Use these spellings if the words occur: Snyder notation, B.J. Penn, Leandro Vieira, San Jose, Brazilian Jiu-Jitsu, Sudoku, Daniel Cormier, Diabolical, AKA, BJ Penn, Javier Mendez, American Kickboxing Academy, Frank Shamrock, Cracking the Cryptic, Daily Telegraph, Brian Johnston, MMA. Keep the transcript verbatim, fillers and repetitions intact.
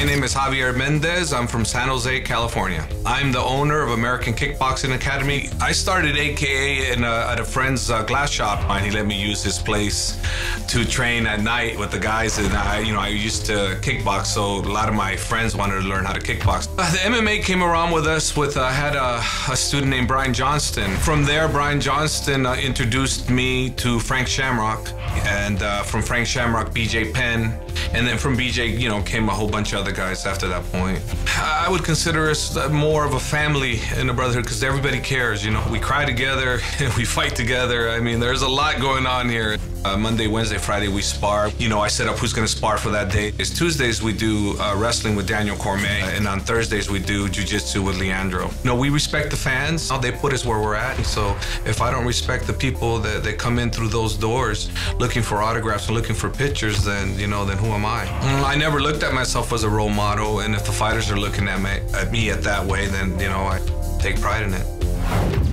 My name is Javier Mendez. I'm from San Jose, California. I'm the owner of American Kickboxing Academy. I started A K A in a, at a friend's uh, glass shop, and he let me use his place to train at night with the guys. And I, you know, I used to kickbox, so a lot of my friends wanted to learn how to kickbox. Uh, the M M A came around with us. With uh, had a, a student named Brian Johnston. From there, Brian Johnston uh, introduced me to Frank Shamrock, and uh, from Frank Shamrock, B J Penn. And then from B J, you know, came a whole bunch of other guys after that point. I would consider us more of a family and a brotherhood because everybody cares, you know. We cry together, we fight together. I mean, there's a lot going on here. Uh, Monday, Wednesday, Friday, we spar. You know, I set up who's going to spar for that day. It's Tuesdays, we do uh, wrestling with Daniel Cormier, and on Thursdays, we do jiu-jitsu with Leandro. You know, we respect the fans. All they put us where we're at, and so if I don't respect the people that, that come in through those doors looking for autographs and looking for pictures, then, you know, then who am I? I never looked at myself as a role model, and if the fighters are looking at me, at me at that way, then, you know, I take pride in it.